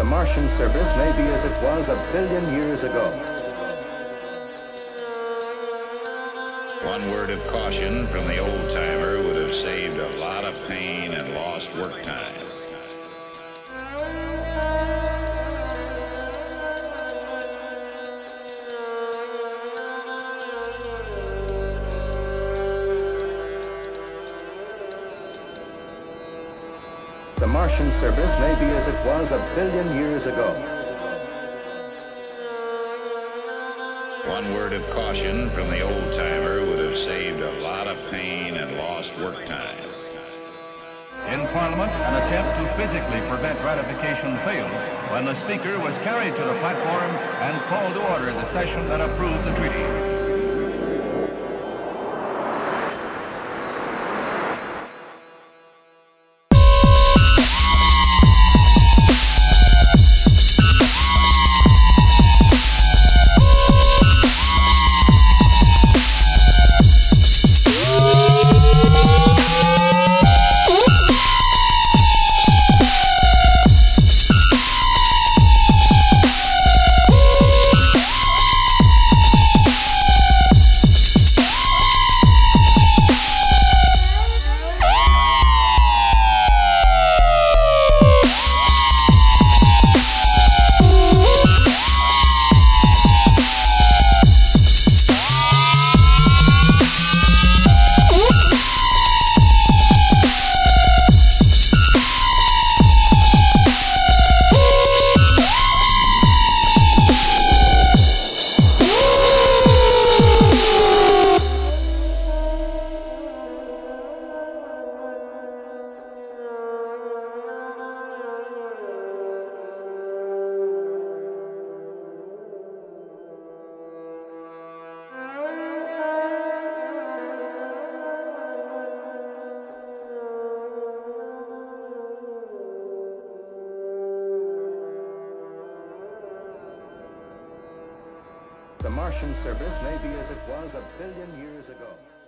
the Martian surface may be as it was 1 billion years ago. One word of caution from the old-timer would have saved a lot of pain and lost work time. The Martian surface may be as it was 1 billion years ago. One word of caution from the old-timer would have saved a lot of pain and lost work time. In Parliament, an attempt to physically prevent ratification failed when the Speaker was carried to the platform and called to order the session that approved the treaty. The Martian surface may be as it was 1 billion years ago.